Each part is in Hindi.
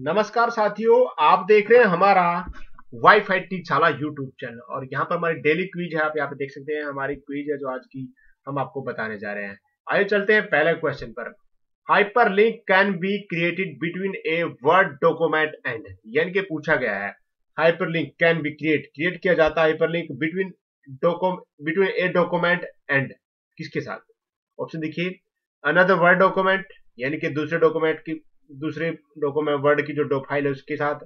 नमस्कार साथियों, आप देख रहे हैं हमारा वाईफाई टीचशाला यूट्यूब चैनल और यहाँ पर हमारी डेली क्विज है। आप यहाँ पे देख सकते हैं हमारी क्विज है जो आज की हम आपको बताने जा रहे हैं। आइए चलते हैं पहले क्वेश्चन पर। Hyperlink can be created between a word document and, यानी कि पूछा गया है हाइपरलिंक कैन बी क्रिएट किया जाता है hyperlink between a document and किसके साथ। ऑप्शन देखिए, अनदर वर्ड डॉक्यूमेंट यानी कि दूसरे डॉक्यूमेंट वर्ड की जो फाइल है उसके साथ,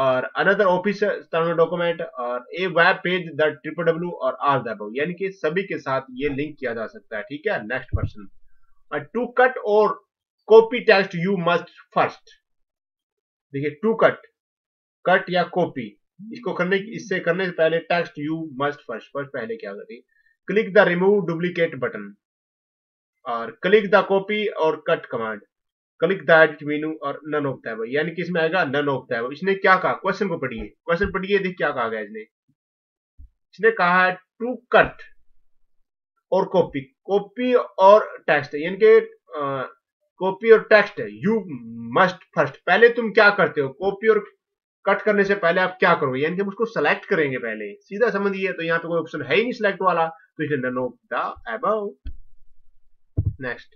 और अनदर ऑफिस डॉक्यूमेंट, और a web page the www और r, यानी कि सभी के साथ ये लिंक किया जा सकता है। ठीक है, नेक्स्ट क्वेश्चन। टू कट और copy text you must first. देखिए टू कट या कॉपी, इसको इससे करने से पहले टेक्स्ट यू मस्ट फर्स्ट पहले क्या होगा, click the remove duplicate button और क्लिक द कॉपी और cut command, click the edit menu और नन ऑफ दैट, यानी कि इसमें आएगा नन ऑफ दैट। इसने क्या कहा, क्वेश्चन को पढ़िए, क्वेश्चन पढ़िए, देखिए क्या कहा गया। इसने कहा है टू कट और कॉपी, कॉपी और टेक्स्ट, यानी कि कॉपी और टेक्स्ट यू मस्ट फर्स्ट। पहले तुम क्या करते हो, कॉपी और कट करने से पहले आप क्या करोगे, यानी कि हम उसको सेलेक्ट करेंगे पहले, सीधा समझिए। तो यहाँ पे कोई ऑप्शन है ही नहीं सिलेक्ट वाला, तो इसलिए none of the above. Next,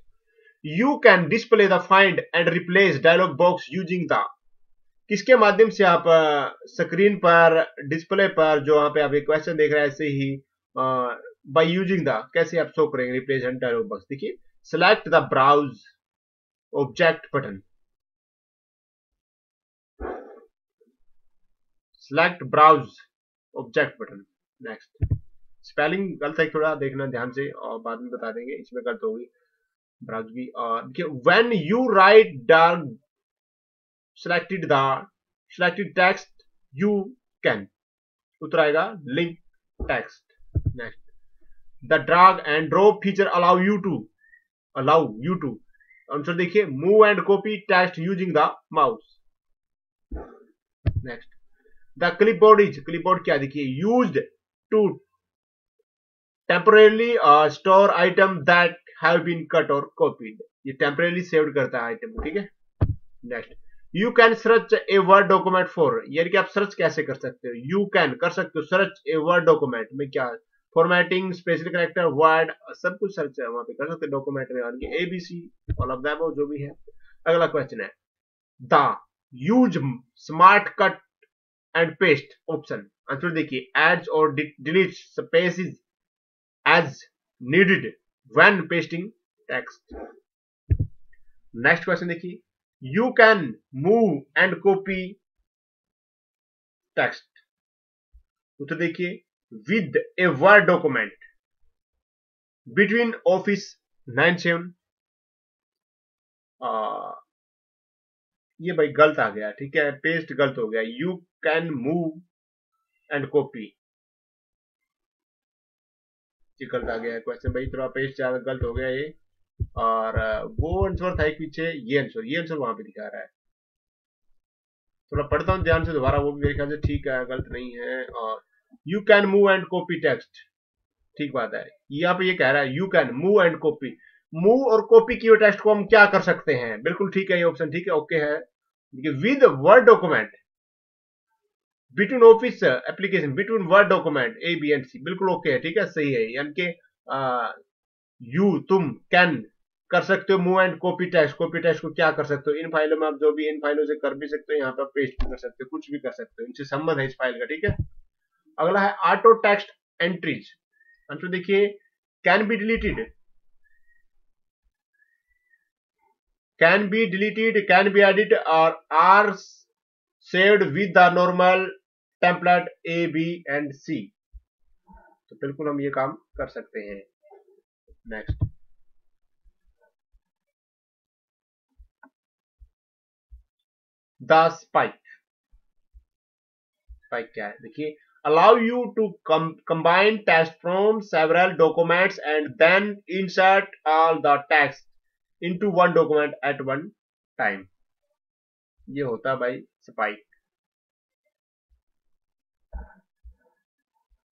you can display the find and replace dialog box using the, किसके माध्यम से आप स्क्रीन पर डिस्प्ले पर जो वहां पे आप एक क्वेश्चन देख रहे हैं ऐसे ही बाय यूजिंग द, कैसे आप शो करेंगे रिप्लेस एंड डायलॉग बॉक्स। देखिए select the browse object button, select browse object button. Next, spelling गलत है थोड़ा, देखना ध्यान से और बाद में बता देंगे, इसमें गलत होगी ब्राउज़ी। और देखिए when you right dark selected text you can, उत्तर आएगा link text. Next, the drag and drop feature allow you to, answer देखिए move and copy text using the mouse. Next, the clipboard क्या, देखिए used to temporarily store item that have been cut और कॉपीड, ये टेम्परेली सेव करता है आइटम। ठीक है, next, you can search a word document for, यानी कि आप सर्च कैसे कर सकते हो, यू कैन कर सकते हो सर्च ए वर्ड डॉक्यूमेंट में क्या, फॉर्मेटिंग स्पेशल कैरेक्टर वर्ड सब कुछ सर्च है वहां पे कर सकते हो डॉक्यूमेंट में, एबीसी ऑल ऑफ दैट जो भी है। अगला क्वेश्चन है the use smart cut and paste option, answer देखिए एड्स और delete spaces as needed when pasting text। next question देखिए, you can move and copy text, उत्तर देखिए with a word document between office 97, ये भाई गलत आ गया। ठीक है, paste गलत हो गया, you can move and copy गलत आ गया क्वेश्चन भाई, थोड़ा पेज ज्यादा गलत हो गया ये, और वो आंसर था एक पीछे, ये आंसर वहां पे दिखा रहा है। थोड़ा पढ़ता हूँ ध्यान से दोबारा, वो भी मेरे ख्याल से ठीक है, गलत नहीं है। और you can move and copy text, ठीक बात है, यहाँ पे ये कह रहा है you can move and copy, move और कॉपी किए टेक्स्ट को हम क्या कर सकते हैं, बिल्कुल ठीक है ये ऑप्शन, ठीक है ओके है। With word document between office application between word document A B and C, बिल्कुल ओके है, ठीक है सही है, यानी कि यू तुम कैन कर सकते हो move and copy text, copy text को क्या कर सकते हो, इन फाइलों में आप जो भी इन फाइलों से कर भी सकते हो, यहाँ पर पेस्ट भी कर सकते हो, कुछ भी कर सकते हो, इनसे संबंध है इस फाइल का। ठीक है, अगला है ऑटो टेक्स्ट एंट्रीज, आंसर देखिए can be deleted can be edit और are saved with the normal template A B and C, तो बिल्कुल हम ये काम कर सकते हैं। नेक्स्ट, द स्पाइक क्या है, देखिए allow you to combine text from several documents and then insert all the text into one document at one time, ये होता है भाई spike.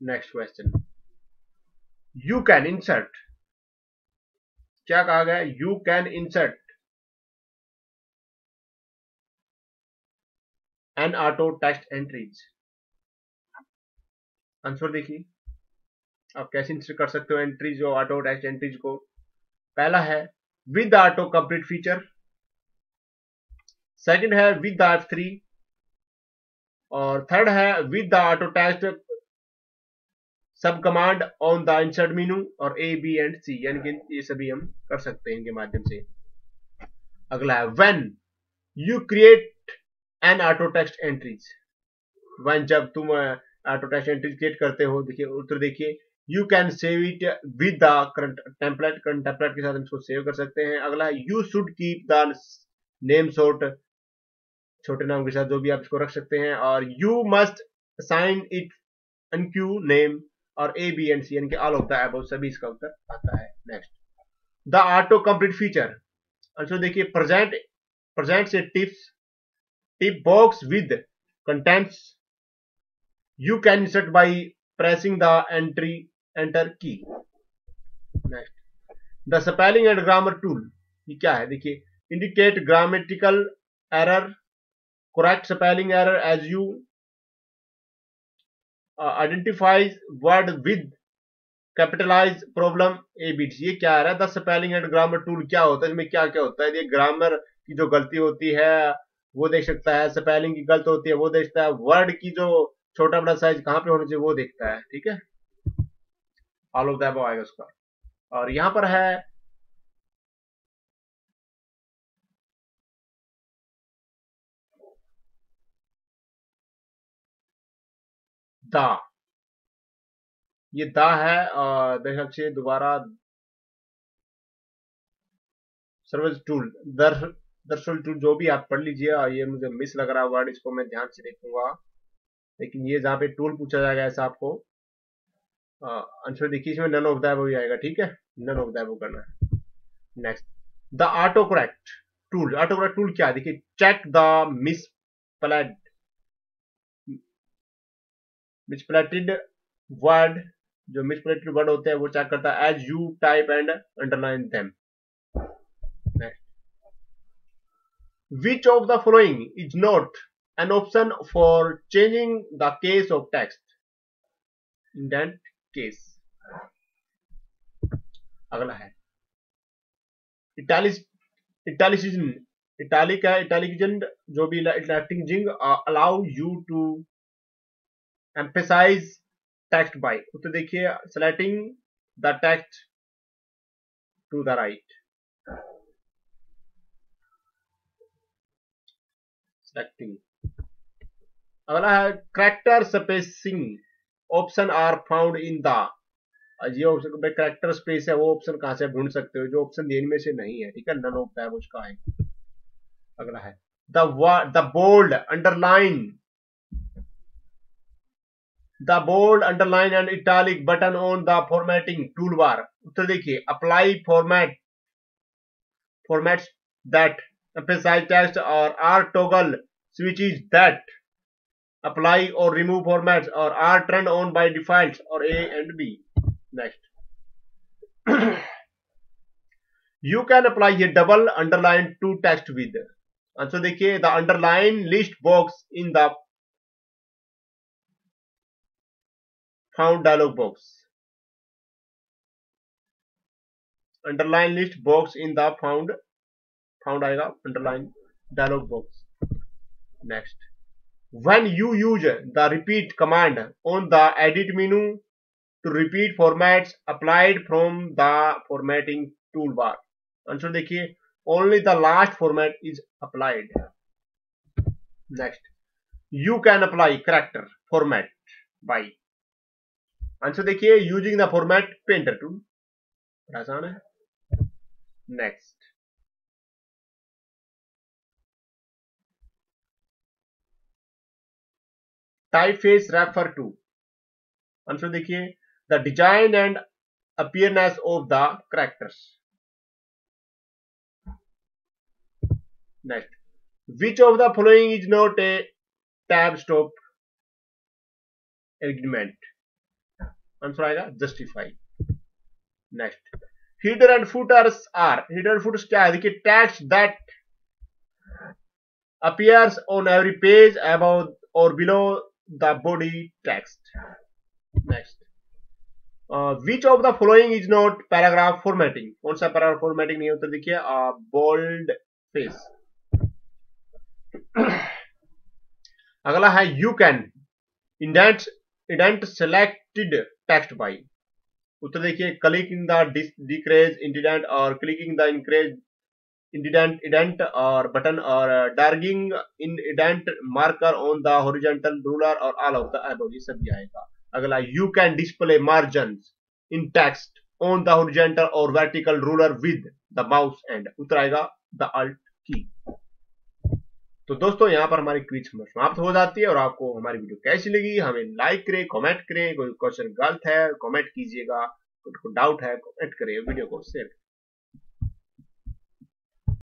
Next question, you can insert, क्या कहा गया, you can insert and AutoText entries। Answer देखिए आप कैसे इंसर्ट कर सकते हो एंट्रीज और AutoText एंट्रीज को। पहला है विद AutoComplete फीचर, सेकंड है विद F3 और थर्ड है विद AutoText सब command on the insert menu और ए बी एंड सी, यानी कि ये सभी हम कर सकते हैं इनके माध्यम से। अगला है when you create an AutoText entries, when जब तुम AutoText एंट्रीज क्रिएट करते हो, देखिए उत्तर देखिए, you can save it with the current template, current template के साथ हम इसको सेव कर सकते हैं। अगला है you should keep the name short, छोटे नाम के साथ जो भी आप इसको रख सकते हैं, और you must assign it unique name और ए बी एंड सी, यानी कि ऑल ऑफ द अबव सभी इसका उत्तर आता है। Next the AutoComplete feature, answer देखिए प्रेजेंट से tips tip box with contents you can insert by pressing the enter key. Next the spelling and grammar tool, ये क्या है देखिए, indicate grammatical error, correct spelling error as you identifies word with capitalise problem A B C. ये क्या आ रहा है the spelling and grammar tool, क्या होता है इसमें, क्या क्या होता है? ये ग्रामर की जो गलती होती है वो देख सकता है, स्पेलिंग की गलत होती है वो देखता है, वर्ड की जो छोटा बड़ा साइज कहाँ पे होना चाहिए वो देखता है, ठीक है, ऑल ऑफ द अबव आएगा उसका। और यहाँ पर है दा, ये दा है देख सकते दोबारा सर्विस टूल दरअसल टूल, जो भी आप पढ़ लीजिए, ये मुझे मिस लग रहा है वर्ड, इसको मैं ध्यान से देखूंगा, लेकिन ये जहाँ पे टूल पूछा जाएगा ऐसा आपको आंसर देखिए, इसमें नन ऑफ द अबव आएगा, ठीक है, नन ऑफ द अबव करना है। Next the AutoCorrect tool, AutoCorrect tool क्या है देखिए, चेक द मिसप्लेटेड वर्ड, जो मिसप्लेटेड वर्ड होते हैं वो चेक करता है as you type and underline them. Which of the following is not an option for changing the case of text, indent case. अगला है इटैलिसिजन, इटैलिक है इटैलिकिजन जो भी, italicisation allow you to emphasize text by, तो देखिए selecting the text to the right, selecting। अगला है character spacing option are found in the, ये ऑप्शन character space है वो ऑप्शन कहां से ढूंढ सकते हो, जो ऑप्शन देने में से नहीं है, ठीक है, none of them उसका है। अगला है the bold underline, the bold underline and italic button on the formatting tool bar, उत्तर देखिए apply formats that emphasise text और are toggle switches that apply और रिमूव फॉर्मेट्स और are turn on by default और A and B. Next you can apply ये double underline to text with, answer देखिए the underline list box in the found dialog box, underline list box in the found आएगा underline dialog box। next when you use the repeat command on the edit menu to repeat formats applied from the formatting toolbar, answer देखिए only the last format is applied। next you can apply character format by, answer देखिए using the format painter tool, बड़ा आसान है। Next typeface refer to, answer देखिए the design and appearance of the characters. Next which of the following is not a tab stop agreement, answer आएगा justify. Next header and footers are, header footers क्या है देखिए text that appears on every page above or below the body text. Next, which of the following is not paragraph formatting? कौन सा paragraph formatting नहीं होता? देखिए bold face. अगला है you can indent selected text by. उत्तर देखिए click in the decrease indent और clicking the increase indent और button और dragging indent marker on the horizontal ruler और all of the above, ये सब आएगा. अगला you can display margins in text on the horizontal or vertical ruler with the mouse and. उत्तर आएगा the alt key. तो दोस्तों यहाँ पर हमारी क्विज समाप्त हो जाती है और आपको हमारी वीडियो कैसी लगी हमें लाइक करें, कमेंट करें, कोई क्वेश्चन गलत है कमेंट कीजिएगा, कोई डाउट है कमेंट करें, वीडियो को शेयर